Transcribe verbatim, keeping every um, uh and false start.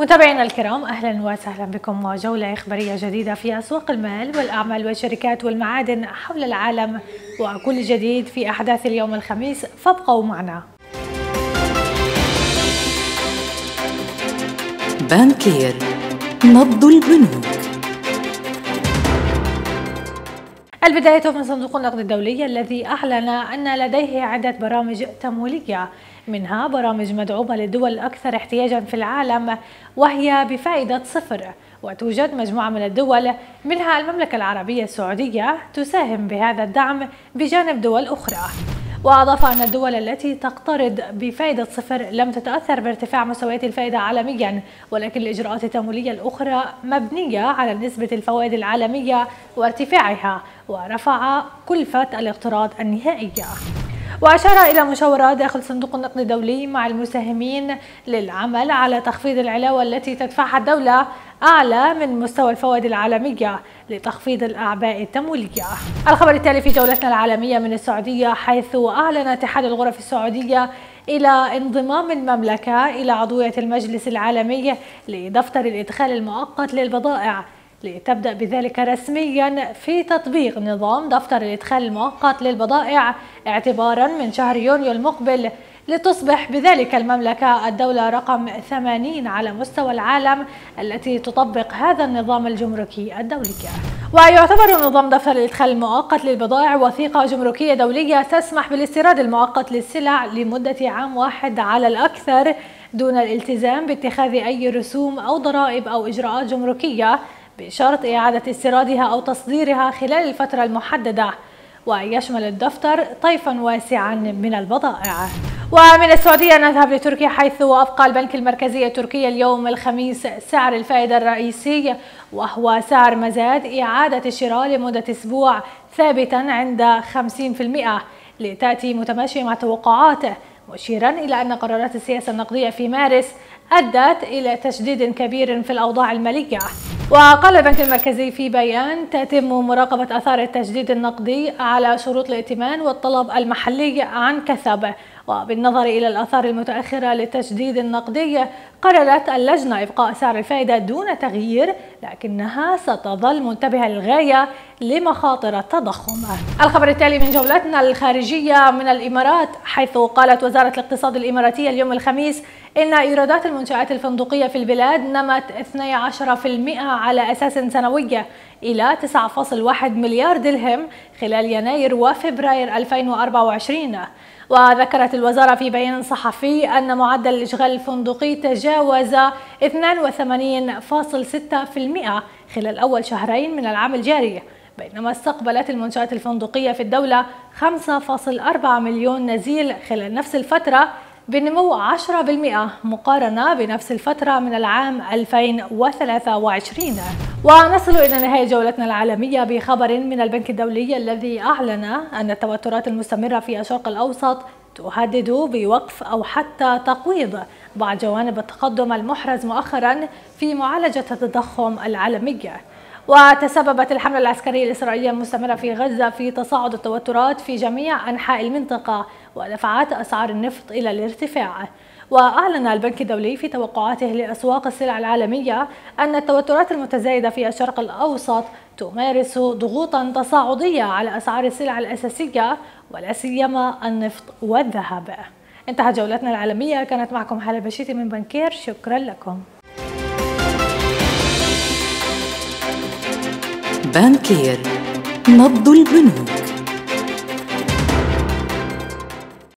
متابعينا الكرام، اهلا وسهلا بكم وجولة إخبارية جديدة في أسواق المال والأعمال والشركات والمعادن حول العالم وكل جديد في أحداث اليوم الخميس، فابقوا معنا. بانكير نبض البنوك. البداية من صندوق النقد الدولي الذي أعلن أن لديه عدة برامج تمويلية، منها برامج مدعومة للدول الأكثر احتياجا في العالم وهي بفائدة صفر، وتوجد مجموعة من الدول منها المملكة العربية السعودية تساهم بهذا الدعم بجانب دول أخرى. وأضاف أن الدول التي تقترض بفائدة صفر لم تتأثر بارتفاع مستويات الفائدة عالميا، ولكن الإجراءات التمويلية الأخرى مبنية على نسبة الفوائد العالمية وارتفاعها، ورفع كلفة الاقتراض النهائية. وأشار إلى مشاورات داخل صندوق النقد الدولي مع المساهمين للعمل على تخفيض العلاوة التي تدفعها الدولة أعلى من مستوى الفوائد العالمية لتخفيض الأعباء التمويلية. الخبر التالي في جولتنا العالمية من السعودية، حيث أعلن اتحاد الغرف السعودية إلى انضمام المملكة إلى عضوية المجلس العالمي لدفتر الإدخال المؤقت للبضائع، لتبدأ بذلك رسميا في تطبيق نظام دفتر الإدخال المؤقت للبضائع اعتبارا من شهر يونيو المقبل، لتصبح بذلك المملكة الدولة رقم ثمانين على مستوى العالم التي تطبق هذا النظام الجمركي الدولي. ويعتبر نظام دفتر الإدخال المؤقت للبضائع وثيقة جمركية دولية تسمح بالاستيراد المؤقت للسلع لمدة عام واحد على الأكثر، دون الالتزام باتخاذ أي رسوم أو ضرائب أو إجراءات جمركية، بشرط إعادة استيرادها أو تصديرها خلال الفترة المحددة. ويشمل الدفتر طيفا واسعا من البضائع. ومن السعودية نذهب لتركيا، حيث أبقى البنك المركزي التركي اليوم الخميس سعر الفائدة الرئيسي، وهو سعر مزاد إعادة الشراء لمدة أسبوع، ثابتا عند خمسين بالمئة، لتأتي متماشية مع توقعاته، مشيرا إلى أن قرارات السياسة النقدية في مارس أدت إلى تشديد كبير في الأوضاع المالية. وقال البنك المركزي في بيان، تتم مراقبة آثار التجديد النقدي على شروط الائتمان والطلب المحلي عن كثب. وبالنظر إلى الآثار المتأخرة للتجديد النقدي، قررت اللجنة إبقاء سعر الفائدة دون تغيير، لكنها ستظل منتبهة للغاية لمخاطر التضخم. الخبر التالي من جولتنا الخارجية من الإمارات، حيث قالت وزارة الاقتصاد الإماراتية اليوم الخميس إن إيرادات المنشآت الفندقية في البلاد نمت اثنا عشر بالمئة على أساس سنوي إلى تسعة فاصلة واحد مليار درهم خلال يناير وفبراير ألفين وأربعة وعشرين. وذكرت الوزارة في بيان صحفي أن معدل الإشغال الفندقي تجاوز اثنين وثمانين فاصلة ستة بالمئة خلال أول شهرين من العام الجاري، بينما استقبلت المنشآت الفندقية في الدولة خمسة فاصلة أربعة مليون نزيل خلال نفس الفترة، بنمو عشرة بالمئة مقارنة بنفس الفترة من العام ألفين وثلاثة وعشرين. ونصل إلى نهاية جولتنا العالمية بخبر من البنك الدولي الذي أعلن أن التوترات المستمرة في الشرق الأوسط تهدد بوقف أو حتى تقويض بعض جوانب التقدم المحرز مؤخرا في معالجة التضخم العالمي. وتسببت الحملة العسكرية الإسرائيلية المستمرة في غزة في تصاعد التوترات في جميع أنحاء المنطقة، ودفعت أسعار النفط إلى الارتفاع. وأعلن البنك الدولي في توقعاته لأسواق السلع العالمية أن التوترات المتزايدة في الشرق الأوسط تمارس ضغوطا تصاعدية على أسعار السلع الأساسية، ولا سيما النفط والذهب. انتهت جولتنا العالمية، كانت معكم هالة بشيتي من بانكير، شكرا لكم. بانكير نبض البنوك.